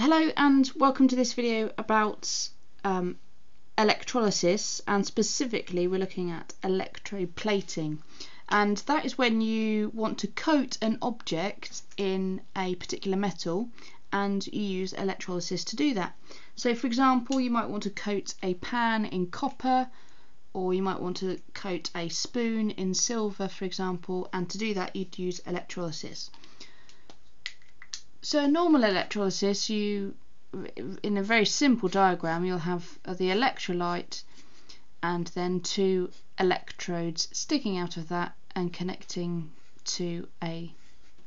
Hello and welcome to this video about electrolysis, and specifically we're looking at electroplating, and that is when you want to coat an object in a particular metal and you use electrolysis to do that. So for example, you might want to coat a pan in copper, or you might want to coat a spoon in silver, for example, and to do that you'd use electrolysis. So normal electrolysis, in a very simple diagram, you'll have the electrolyte and then two electrodes sticking out of that and connecting to a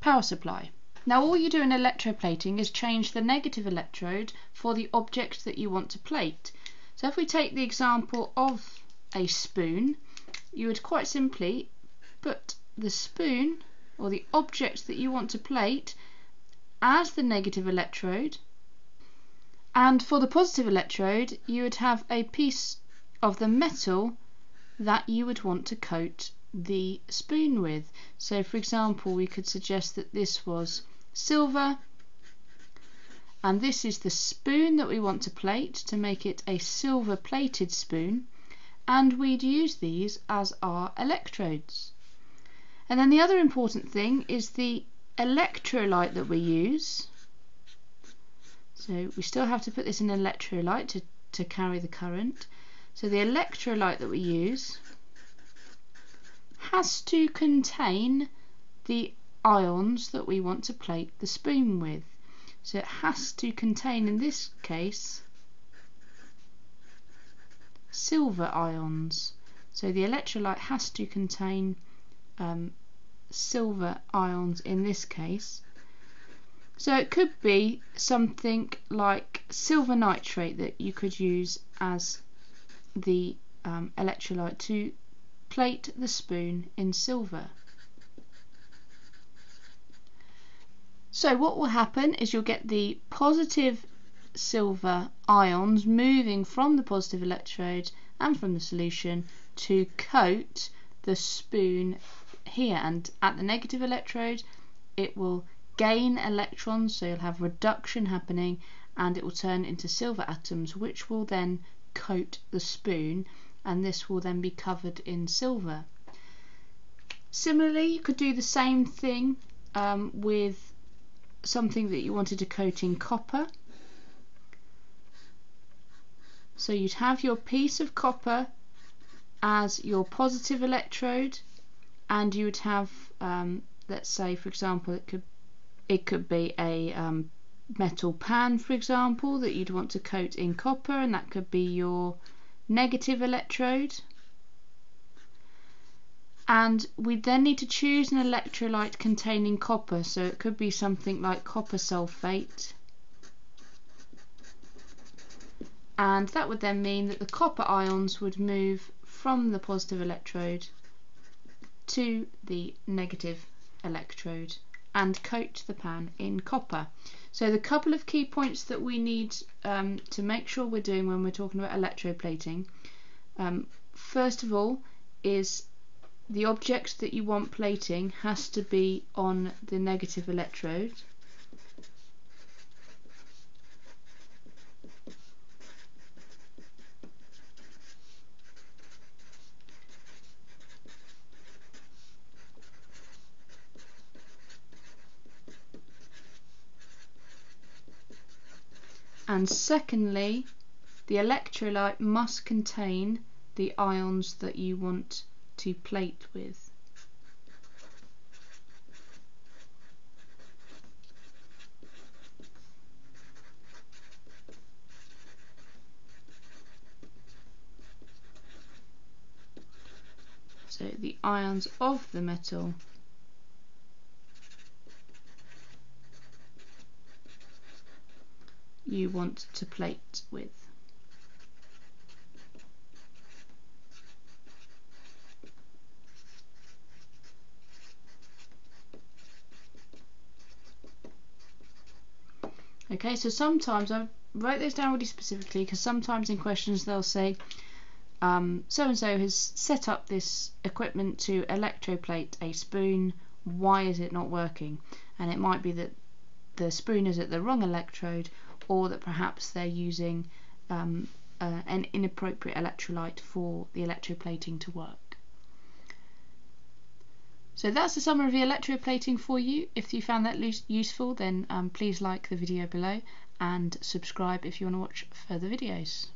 power supply. Now all you do in electroplating is change the negative electrode for the object that you want to plate. So if we take the example of a spoon, you would quite simply put the spoon or the object that you want to plate as the negative electrode, and for the positive electrode you would have a piece of the metal that you would want to coat the spoon with. So for example, we could suggest that this was silver, and this is the spoon that we want to plate to make it a silver plated spoon, and we'd use these as our electrodes. And then the other important thing is the electrolyte that we use. So we still have to put this in electrolyte to carry the current. So the electrolyte that we use has to contain the ions that we want to plate the spoon with. So it has to contain, in this case, silver ions. So the electrolyte has to contain silver ions in this case. So it could be something like silver nitrate that you could use as the electrolyte to plate the spoon in silver. So what will happen is you'll get the positive silver ions moving from the positive electrode and from the solution to coat the spoon here, and at the negative electrode it will gain electrons, so you'll have reduction happening, and it will turn into silver atoms which will then coat the spoon, and this will then be covered in silver. Similarly, you could do the same thing with something that you wanted to coat in copper. So you'd have your piece of copper as your positive electrode, and you would have, let's say for example, it could be a metal pan, for example, that you'd want to coat in copper, and that could be your negative electrode. And we then need to choose an electrolyte containing copper, so it could be something like copper sulfate, and that would then mean that the copper ions would move from the positive electrode to the negative electrode and coat the pan in copper. So the couple of key points that we need to make sure we're doing when we're talking about electroplating, first of all, is the object that you want plating has to be on the negative electrode, and secondly, the electrolyte must contain the ions that you want to plate with. So the ions of the metal you want to plate with. Okay, so sometimes I wrote this down really specifically because sometimes in questions they'll say so and so has set up this equipment to electroplate a spoon, why is it not working? And it might be that the spoon is at the wrong electrode, or that perhaps they're using an inappropriate electrolyte for the electroplating to work. So that's the summary of the electroplating for you. If you found that useful, then please like the video below and subscribe if you want to watch further videos.